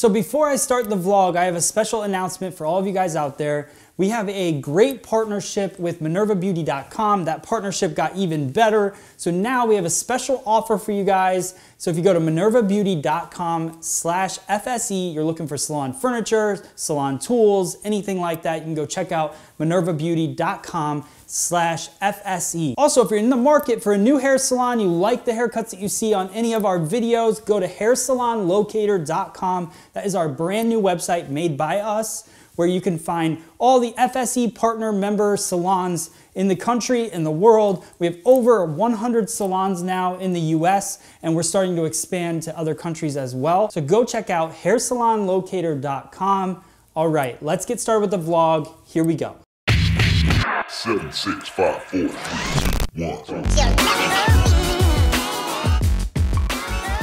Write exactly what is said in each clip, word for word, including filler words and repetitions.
So before I start the vlog, I have a special announcement for all of you guys out there. We have a great partnership with Minerva Beauty dot com. That partnership got even better. So now we have a special offer for you guys. So if you go to Minerva Beauty dot com slash F S E, you're looking for salon furniture, salon tools, anything like that, you can go check out Minerva Beauty dot com slash F S E. Also, if you're in the market for a new hair salon, you like the haircuts that you see on any of our videos, go to hair salon locator dot com. That is our brand new website made by us, where you can find all the F S E partner member salons in the country, in the world. We have over one hundred salons now in the U S, and we're starting to expand to other countries as well. So go check out hair salon locator dot com. All right, let's get started with the vlog. Here we go. Seven, six, five, four, three, two, one.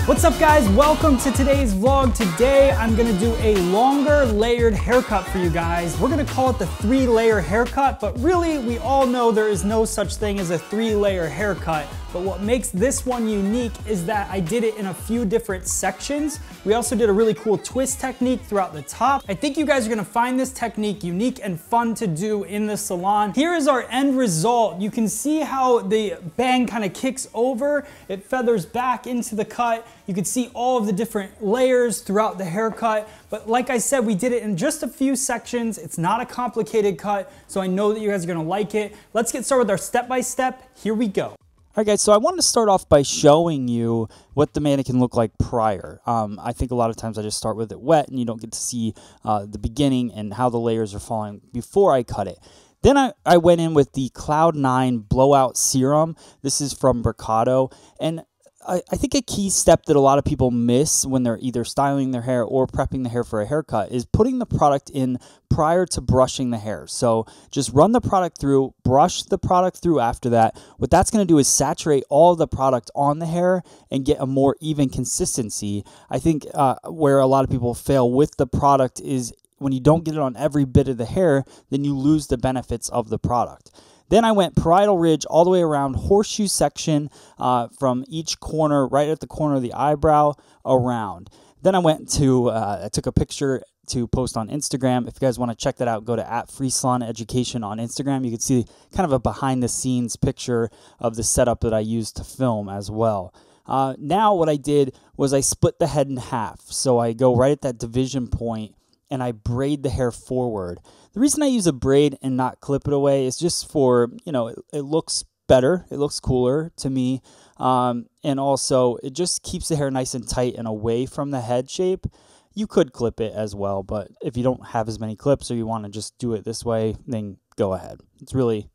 What's up guys, welcome to today's vlog. Today I'm gonna do a longer layered haircut for you guys. We're gonna call it the three layer haircut, but really we all know there is no such thing as a three layer haircut. But what makes this one unique is that I did it in a few different sections. We also did a really cool twist technique throughout the top. I think you guys are gonna find this technique unique and fun to do in the salon. Here is our end result. You can see how the bang kind of kicks over, it feathers back into the cut. You can see all of the different layers throughout the haircut, but like I said, we did it in just a few sections. It's not a complicated cut, so I know that you guys are gonna like it. Let's get started with our step-by-step. Here we go. All right, guys, so I wanted to start off by showing you what the mannequin looked like prior. Um, I think a lot of times I just start with it wet and you don't get to see uh, the beginning and how the layers are falling before I cut it. Then I, I went in with the Cloud nine Blowout Serum. This is from Mercado, and I think a key step that a lot of people miss when they're either styling their hair or prepping the hair for a haircut is putting the product in prior to brushing the hair. So just run the product through, brush the product through after that. What that's going to do is saturate all the product on the hair and get a more even consistency. I think uh, where a lot of people fail with the product is when you don't get it on every bit of the hair, then you lose the benefits of the product. Then I went parietal ridge all the way around horseshoe section uh, from each corner, right at the corner of the eyebrow around. Then I went to, uh, I took a picture to post on Instagram. If you guys want to check that out, go to at Free Salon Education on Instagram. You can see kind of a behind the scenes picture of the setup that I used to film as well. Uh, now what I did was I split the head in half. So I go right at that division point and I braid the hair forward. The reason I use a braid and not clip it away is just for, you know, it, it looks better, it looks cooler to me, um, and also it just keeps the hair nice and tight and away from the head shape. You could clip it as well, but if you don't have as many clips or you want to just do it this way, then go ahead. It's really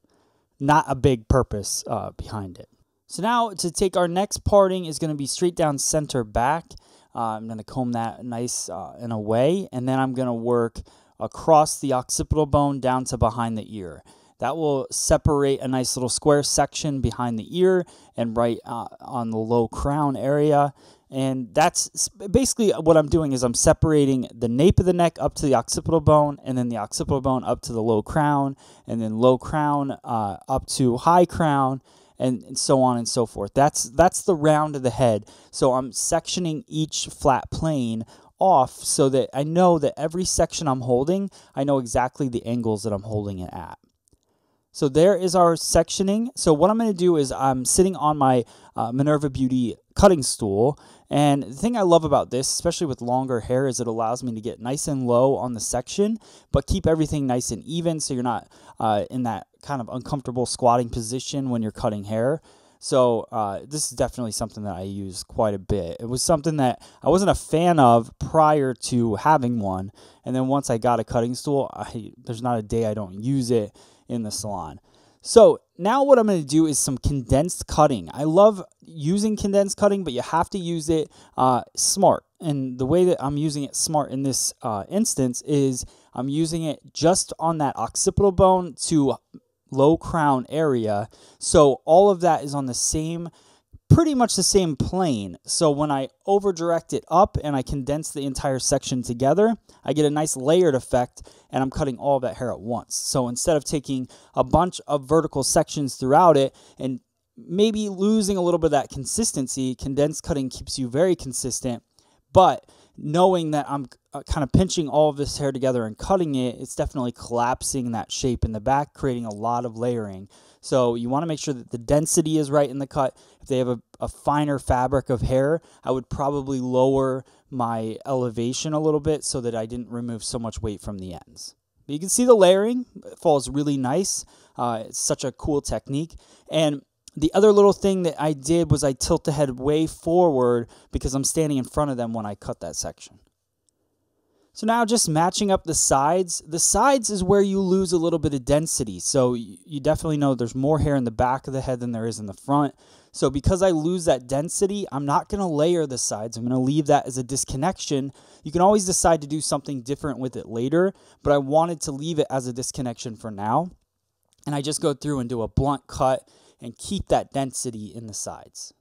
not a big purpose uh, behind it. So now to take our next parting is going to be straight down center back. Uh, I'm going to comb that nice uh, and away, and then I'm going to work across the occipital bone down to behind the ear. That will separate a nice little square section behind the ear and right uh, on the low crown area. And that's basically what I'm doing is I'm separating the nape of the neck up to the occipital bone, and then the occipital bone up to the low crown, and then low crown uh, up to high crown, and so on and so forth. That's that's the round of the head. So I'm sectioning each flat plane off so that I know that every section I'm holding, I know exactly the angles that I'm holding it at. So there is our sectioning. So what I'm going to do is I'm sitting on my uh, Minerva Beauty cutting stool. And the thing I love about this, especially with longer hair, is it allows me to get nice and low on the section, but keep everything nice and even so you're not uh, in that kind of uncomfortable squatting position when you're cutting hair. So uh, this is definitely something that I use quite a bit. It was something that I wasn't a fan of prior to having one. And then once I got a cutting stool, I, there's not a day I don't use it in the salon. So now what I'm going to do is some condensed cutting. I love using condensed cutting, but you have to use it uh, smart. And the way that I'm using it smart in this uh, instance is I'm using it just on that occipital bone to low crown area, so all of that is on the same, pretty much the same plane. So when I over direct it up and I condense the entire section together, I get a nice layered effect and I'm cutting all of that hair at once. So instead of taking a bunch of vertical sections throughout it and maybe losing a little bit of that consistency, condensed cutting keeps you very consistent, but knowing that I'm uh, kind of pinching all of this hair together and cutting it, it's definitely collapsing that shape in the back, creating a lot of layering. So you want to make sure that the density is right in the cut. If they have a, a finer fabric of hair, I would probably lower my elevation a little bit so that I didn't remove so much weight from the ends. But you can see the layering, it falls really nice. Uh, it's such a cool technique. And the other little thing that I did was I tilt the head way forward because I'm standing in front of them when I cut that section. So now just matching up the sides. The sides is where you lose a little bit of density. So you definitely know there's more hair in the back of the head than there is in the front. So because I lose that density, I'm not going to layer the sides. I'm going to leave that as a disconnection. You can always decide to do something different with it later, but I wanted to leave it as a disconnection for now. And I just go through and do a blunt cut and keep that density in the sides.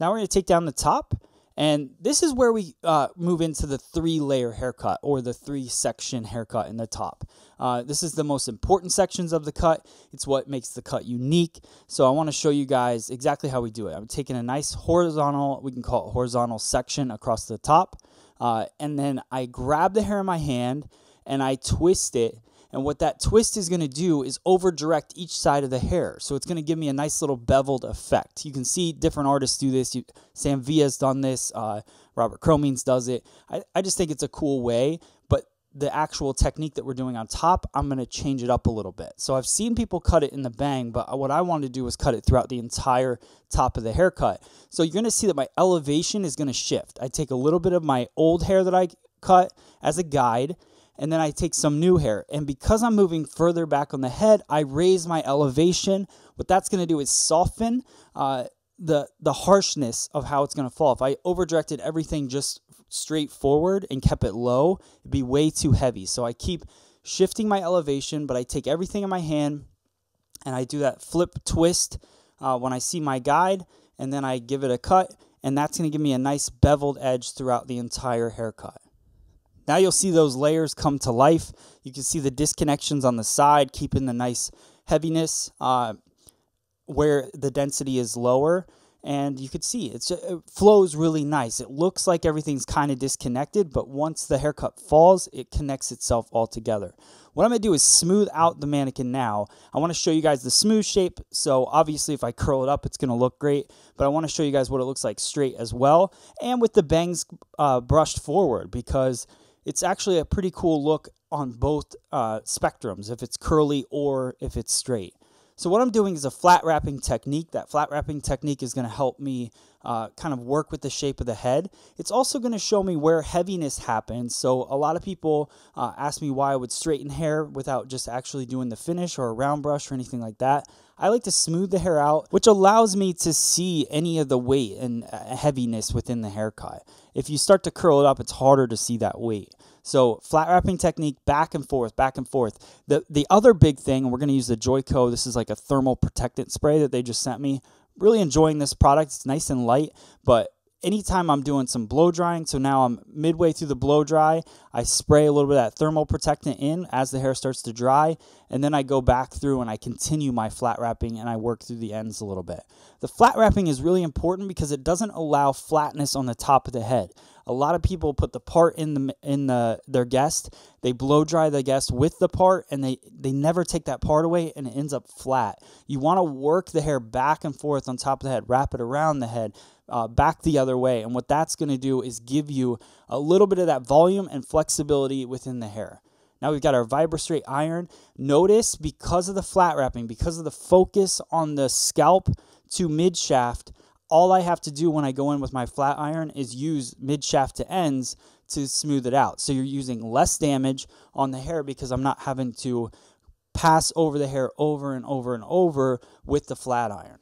Now we're going to take down the top. And this is where we uh, move into the three-layer haircut or the three-section haircut in the top. Uh, this is the most important sections of the cut. It's what makes the cut unique. So I want to show you guys exactly how we do it. I'm taking a nice horizontal, we can call it horizontal section across the top. Uh, and then I grab the hair in my hand and I twist it. And what that twist is going to do is over-direct each side of the hair. So it's going to give me a nice little beveled effect. You can see different artists do this. You, Sam Villa's done this. Uh, Robert Cromines does it. I, I just think it's a cool way. But the actual technique that we're doing on top, I'm going to change it up a little bit. So I've seen people cut it in the bang, but what I wanted to do was cut it throughout the entire top of the haircut. So you're going to see that my elevation is going to shift. I take a little bit of my old hair that I cut as a guide, and then I take some new hair. And because I'm moving further back on the head, I raise my elevation. What that's going to do is soften uh, the, the harshness of how it's going to fall. If I over-directed everything just straight forward and kept it low, it'd be way too heavy. So I keep shifting my elevation, but I take everything in my hand, and I do that flip twist uh, when I see my guide, and then I give it a cut, and that's going to give me a nice beveled edge throughout the entire haircut. Now you'll see those layers come to life. You can see the disconnections on the side, keeping the nice heaviness uh, where the density is lower. And you can see it's, it flows really nice. It looks like everything's kind of disconnected, but once the haircut falls, it connects itself all together. What I'm going to do is smooth out the mannequin now. I want to show you guys the smooth shape. So obviously if I curl it up, it's going to look great. But I want to show you guys what it looks like straight as well. And with the bangs uh, brushed forward, because it's actually a pretty cool look on both uh, spectrums, if it's curly or if it's straight. So what I'm doing is a flat wrapping technique. That flat wrapping technique is going to help me uh, kind of work with the shape of the head. It's also going to show me where heaviness happens. So a lot of people uh, ask me why I would straighten hair without just actually doing the finish or a round brush or anything like that. I like to smooth the hair out, which allows me to see any of the weight and heaviness within the haircut. If you start to curl it up, it's harder to see that weight. So flat wrapping technique, back and forth, back and forth. The, the other big thing, and we're going to use the Joico. This is like a thermal protectant spray that they just sent me. Really enjoying this product. It's nice and light, but anytime I'm doing some blow drying, so now I'm midway through the blow dry, I spray a little bit of that thermal protectant in as the hair starts to dry, and then I go back through and I continue my flat wrapping and I work through the ends a little bit. The flat wrapping is really important because it doesn't allow flatness on the top of the head. A lot of people put the part in the in the their guest, they blow dry the guest with the part, and they, they never take that part away, and it ends up flat. You want to work the hair back and forth on top of the head, wrap it around the head, uh, back the other way, and what that's going to do is give you a little bit of that volume and flexibility within the hair. Now we've got our VibraStraight Iron. Notice because of the flat wrapping, because of the focus on the scalp to mid-shaft, all I have to do when I go in with my flat iron is use mid-shaft to ends to smooth it out. So you're using less damage on the hair because I'm not having to pass over the hair over and over and over with the flat iron.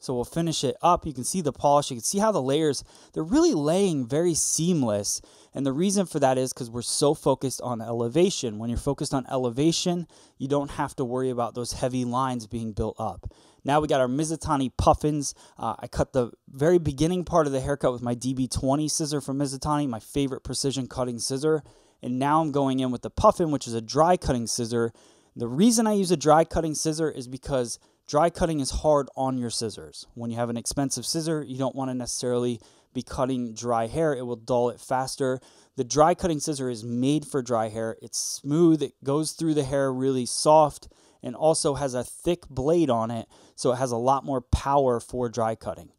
So we'll finish it up. You can see the polish. You can see how the layers, they're really laying very seamless. And the reason for that is because we're so focused on elevation. When you're focused on elevation, you don't have to worry about those heavy lines being built up. Now we got our Mizutani puffins. Uh, I cut the very beginning part of the haircut with my D B twenty scissor from Mizutani, my favorite precision cutting scissor. And now I'm going in with the puffin, which is a dry cutting scissor. The reason I use a dry cutting scissor is because dry cutting is hard on your scissors. When you have an expensive scissor, you don't want to necessarily be cutting dry hair. It will dull it faster. The dry cutting scissor is made for dry hair. It's smooth. It goes through the hair really soft and also has a thick blade on it, so it has a lot more power for dry cutting.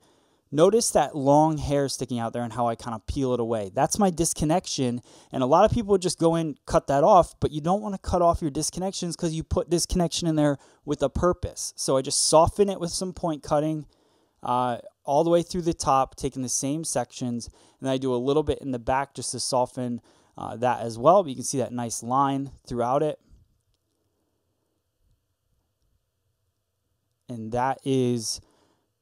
Notice that long hair sticking out there and how I kind of peel it away. That's my disconnection, and a lot of people just go in, cut that off, but you don't want to cut off your disconnections because you put disconnection in there with a purpose. So I just soften it with some point cutting uh, all the way through the top, taking the same sections, and I do a little bit in the back just to soften uh, that as well. But you can see that nice line throughout it. And that is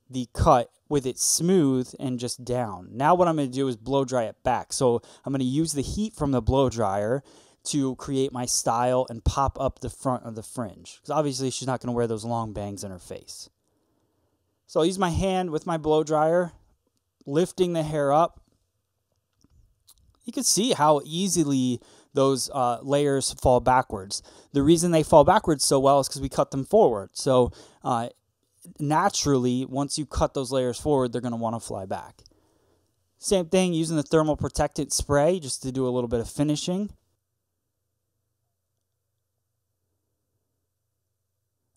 the cut with it smooth and just down. Now what I'm going to do is blow dry it back. So I'm going to use the heat from the blow dryer to create my style and pop up the front of the fringe, because obviously she's not going to wear those long bangs in her face. So I'll use my hand with my blow dryer, lifting the hair up. You can see how easily those uh, layers fall backwards. The reason they fall backwards so well is because we cut them forward. So uh, naturally, once you cut those layers forward, they're going to want to fly back. Same thing, using the thermal protectant spray just to do a little bit of finishing.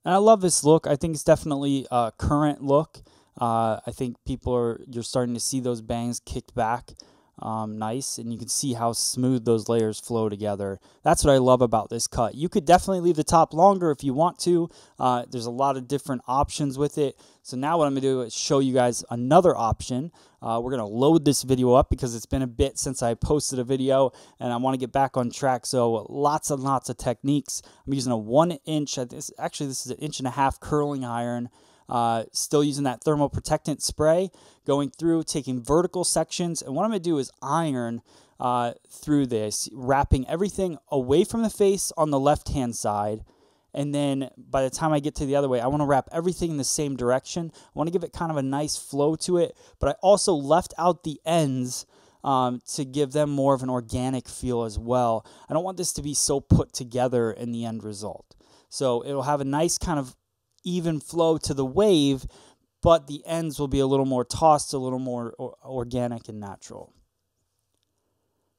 And I love this look. I think it's definitely a current look. Uh, I think people are, you're starting to see those bangs kicked back. Um, nice, and you can see how smooth those layers flow together. That's what I love about this cut. You could definitely leave the top longer if you want to. Uh, there's a lot of different options with it. So now what I'm going to do is show you guys another option. Uh, we're going to load this video up because it's been a bit since I posted a video, and I want to get back on track. So lots and lots of techniques. I'm using a one inch, actually this is an inch and a half curling iron. Uh, still using that thermal protectant spray, going through, taking vertical sections. And what I'm going to do is iron uh, through this, wrapping everything away from the face on the left-hand side. And then by the time I get to the other way, I want to wrap everything in the same direction. I want to give it kind of a nice flow to it, but I also left out the ends Um, to give them more of an organic feel as well. I don't want this to be so put together in the end result. So it'll have a nice kind of even flow to the wave, but the ends will be a little more tossed, a little more or organic and natural.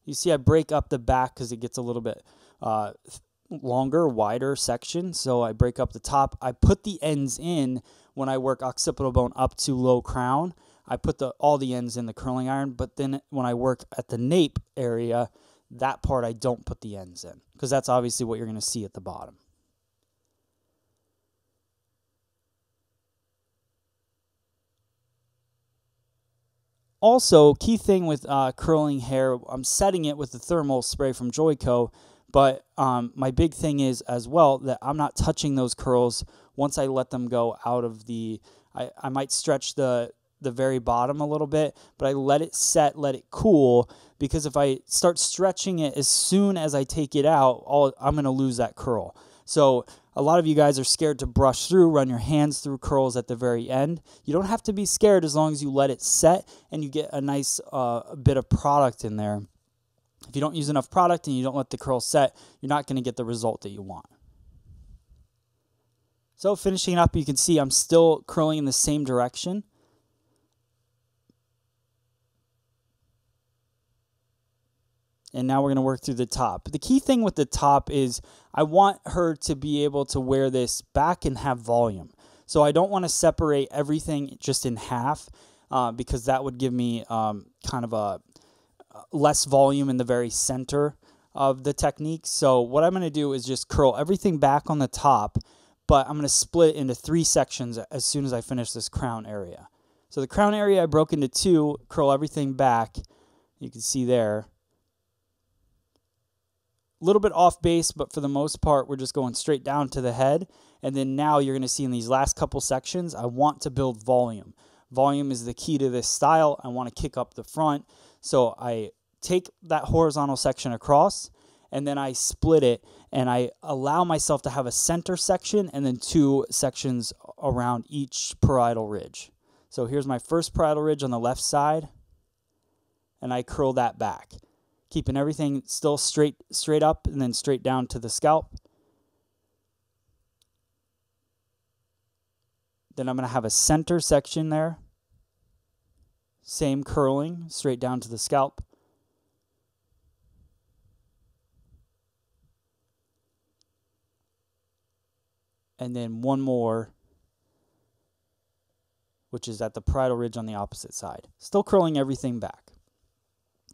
You see I break up the back because it gets a little bit uh, longer, wider section. So I break up the top. I put the ends in when I work occipital bone up to low crown. I put the, all the ends in the curling iron, but then when I work at the nape area, that part I don't put the ends in because that's obviously what you're going to see at the bottom. Also, key thing with uh, curling hair, I'm setting it with the thermal spray from Joico, but um, my big thing is as well that I'm not touching those curls once I let them go out of the, I, I might stretch the, the very bottom a little bit, but I let it set, let it cool, because if I start stretching it as soon as I take it out, I'll, I'm going to lose that curl. So a lot of you guys are scared to brush through, run your hands through curls at the very end. You don't have to be scared as long as you let it set and you get a nice uh, bit of product in there. If you don't use enough product and you don't let the curl set, you're not going to get the result that you want. So finishing up, you can see I'm still curling in the same direction. And now we're going to work through the top. The key thing with the top is I want her to be able to wear this back and have volume. So I don't want to separate everything just in half uh, because that would give me um, kind of a less volume in the very center of the technique. So what I'm going to do is just curl everything back on the top, but I'm going to split into three sections as soon as I finish this crown area. So the crown area I broke into two, curl everything back. You can see there. Little bit off base, but for the most part we're just going straight down to the head. And then now you're going to see in these last couple sections I want to build volume. Volume is the key to this style. I want to kick up the front, so I take that horizontal section across and then I split it and I allow myself to have a center section and then two sections around each parietal ridge. So here's my first parietal ridge on the left side and I curl that back, keeping everything still straight straight up and then straight down to the scalp. Then I'm going to have a center section there. Same curling straight down to the scalp. And then one more, which is at the parietal ridge on the opposite side. Still curling everything back.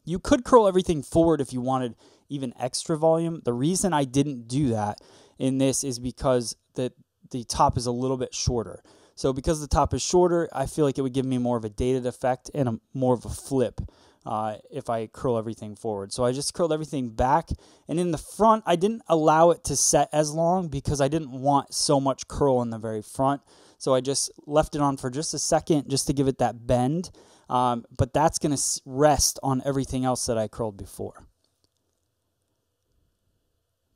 You could curl everything forward if you wanted even extra volume. The reason I didn't do that in this is because the, the top is a little bit shorter. So because the top is shorter, I feel like it would give me more of a dated effect and a, more of a flip uh, if I curl everything forward. So I just curled everything back. And in the front, I didn't allow it to set as long because I didn't want so much curl in the very front. So I just left it on for just a second just to give it that bend. Um, but that's going to rest on everything else that I curled before.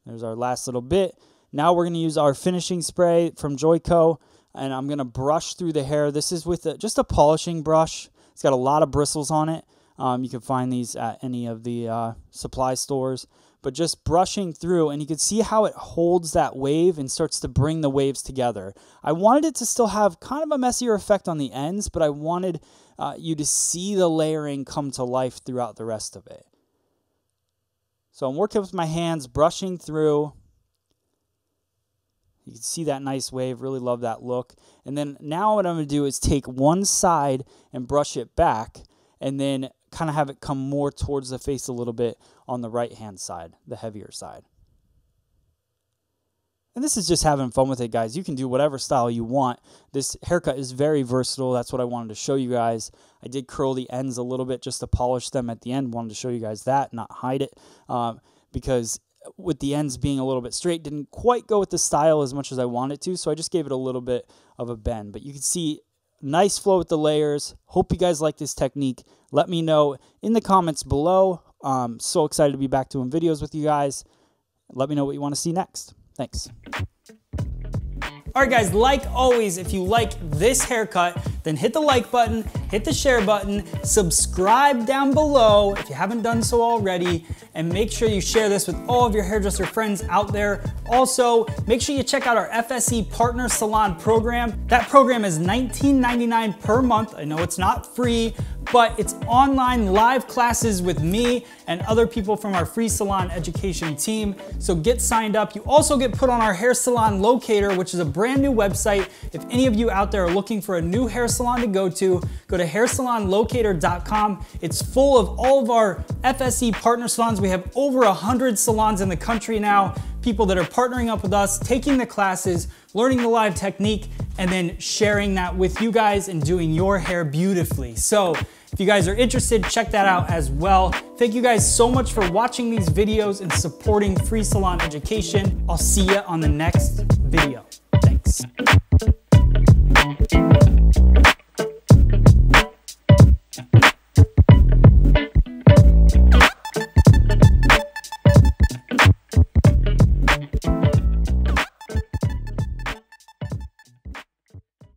There's our last little bit. Now we're going to use our finishing spray from Joico, and I'm going to brush through the hair. This is with a, just a polishing brush. It's got a lot of bristles on it. Um, you can find these at any of the uh, supply stores. But just brushing through, and you can see how it holds that wave and starts to bring the waves together. I wanted it to still have kind of a messier effect on the ends, but I wanted uh, you to see the layering come to life throughout the rest of it. So I'm working with my hands, brushing through. You can see that nice wave. Really love that look. And then now what I'm going to do is take one side and brush it back, and then kind of have it come more towards the face a little bit on the right-hand side, the heavier side. And this is just having fun with it, guys. You can do whatever style you want. This haircut is very versatile. That's what I wanted to show you guys. I did curl the ends a little bit just to polish them at the end. Wanted to show you guys that, not hide it, um, because with the ends being a little bit straight, didn't quite go with the style as much as I wanted to, so I just gave it a little bit of a bend. But you can see nice flow with the layers. Hope you guys like this technique. Let me know in the comments below. Um, so excited to be back doing videos with you guys. Let me know what you want to see next. Thanks. All right, guys, like always, if you like this haircut, then hit the like button, hit the share button, subscribe down below if you haven't done so already, and make sure you share this with all of your hairdresser friends out there. Also, make sure you check out our F S E Partner Salon program. That program is nineteen ninety-nine per month. I know it's not free, but it's online live classes with me and other people from our Free Salon Education team. So get signed up. You also get put on our Hair Salon Locator, which is a brand new website. If any of you out there are looking for a new hair salon to go to, go to hair salon locator dot com. It's full of all of our F S E partner salons. We have over one hundred salons in the country now, people that are partnering up with us, taking the classes, learning the live technique, and then sharing that with you guys and doing your hair beautifully. So if you guys are interested, check that out as well. Thank you guys so much for watching these videos and supporting Free Salon Education. I'll see you on the next video. Thanks.